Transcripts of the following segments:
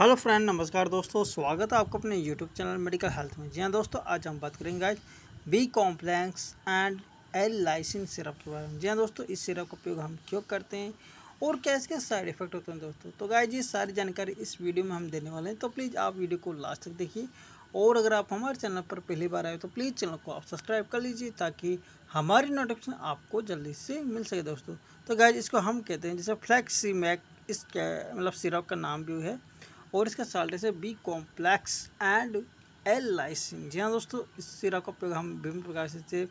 Hello friend, नमस्कार दोस्तों, स्वागत है आपको अपने यूट्यूब चैनल मेडिकल हेल्थ में। जी हाँ दोस्तों, आज हम बात करेंगे guys B complex and L lysine syrup के बारे में। जी हाँ दोस्तों, इस सिरप का उपयोग हम क्यों करते हैं और क्या इसके साइड इफेक्ट होते हैं दोस्तों, तो गाइज ये सारी जानकारी इस वीडियो में हम देने वाले हैं। तो प्लीज़ आप वीडियो को लास्ट तक देखिए, और अगर आप हमारे चैनल पर पहली बार आए तो प्लीज़ चैनल को आप सब्सक्राइब कर लीजिए ताकि हमारी नोटिफिकेशन आपको जल्दी से मिल सके दोस्तों। तो गाइज इसको हम कहते हैं जैसे फ्लैक्सी मैक, इसका मतलब सिरप का नाम भी है, और इसका साल्ट है B complex and L lysine. जी हाँ दोस्तों, इस सिरप का उपयोग हम विभिन्न प्रकार से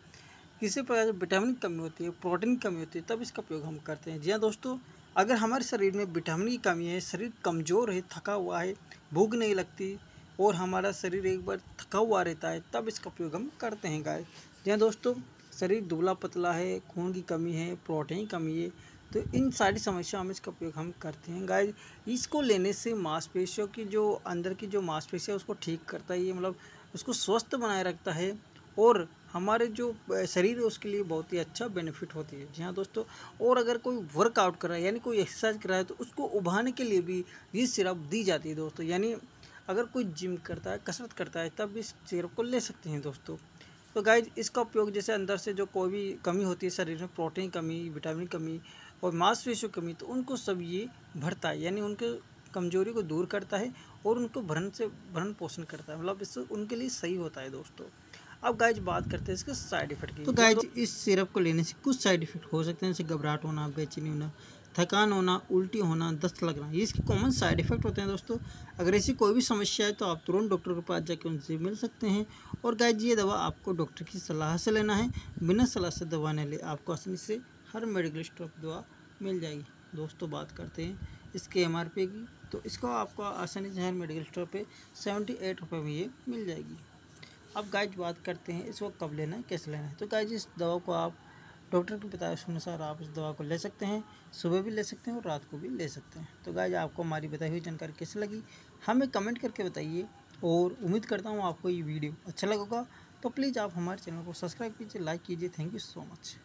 किसी प्रकार से विटामिन की कमी होती है, प्रोटीन की कमी होती है, तब इसका उपयोग हम करते हैं। जी हाँ दोस्तों, अगर हमारे शरीर में विटामिन की कमी है, शरीर कमज़ोर है, थका हुआ है, भूख नहीं लगती और हमारा शरीर एक बार थका हुआ रहता है, तब इसका उपयोग हम करते हैं गाइस। जी हाँ दोस्तों, शरीर दुबला पतला है, खून की कमी है, प्रोटीन की कमी है, तो इन सारी समस्याओं में इसका उपयोग हम करते हैं गाइज। इसको लेने से मांसपेशियों की जो अंदर की जो मांसपेशियाँ उसको ठीक करता है, ये मतलब उसको स्वस्थ बनाए रखता है और हमारे जो शरीर है उसके लिए बहुत ही अच्छा बेनिफिट होती है। जी हाँ दोस्तों, और अगर कोई वर्कआउट कर रहा है यानी कोई एक्सरसाइज कर रहा है तो उसको उभारने के लिए भी ये सिरप दी जाती है दोस्तों। यानी अगर कोई जिम करता है, कसरत करता है, तब इस सिरप को ले सकते हैं दोस्तों। तो गाइज इसका उपयोग जैसे अंदर से जो कोई भी कमी होती है शरीर में, प्रोटीन कमी, विटामिन कमी और मांसपेशियों कमी, तो उनको सब ये भरता है, यानी उनके कमजोरी को दूर करता है और उनको भरण पोषण करता है, मतलब इससे उनके लिए सही होता है दोस्तों। अब गाइज बात करते हैं इसके साइड इफेक्ट की। तो गाइज इस सिरप को लेने से कुछ साइड इफेक्ट हो सकते हैं, जैसे घबराहट होना, बेचैनी होना, थकान होना, उल्टी होना, दस्त लगना, ये इसके कॉमन साइड इफेक्ट होते हैं दोस्तों। अगर ऐसी कोई भी समस्या है तो आप तुरंत डॉक्टर के पास जाकर उनसे मिल सकते हैं। और गाइज ये दवा आपको डॉक्टर की सलाह से लेना है, बिना सलाह से दवा न ले। आपको आसानी से हर मेडिकल स्टोर पर दवा मिल जाएगी दोस्तों। बात करते हैं इसके MRP की, तो इसको आपको आसानी से हर मेडिकल स्टोर पे 78 रुपये में ये मिल जाएगी। अब गाइज बात करते हैं इसको कब लेना है, कैसे लेना है। तो गाइज इस दवा को आप डॉक्टर के बताए अनुसार आप इस दवा को ले सकते हैं, सुबह भी ले सकते हैं और रात को भी ले सकते हैं। तो गाइज आपको हमारी बताई हुई जानकारी कैसी लगी हमें कमेंट करके बताइए, और उम्मीद करता हूँ आपको ये वीडियो अच्छा लगेगा। तो प्लीज़ आप हमारे चैनल को सब्सक्राइब कीजिए, लाइक कीजिए। Thank you so much.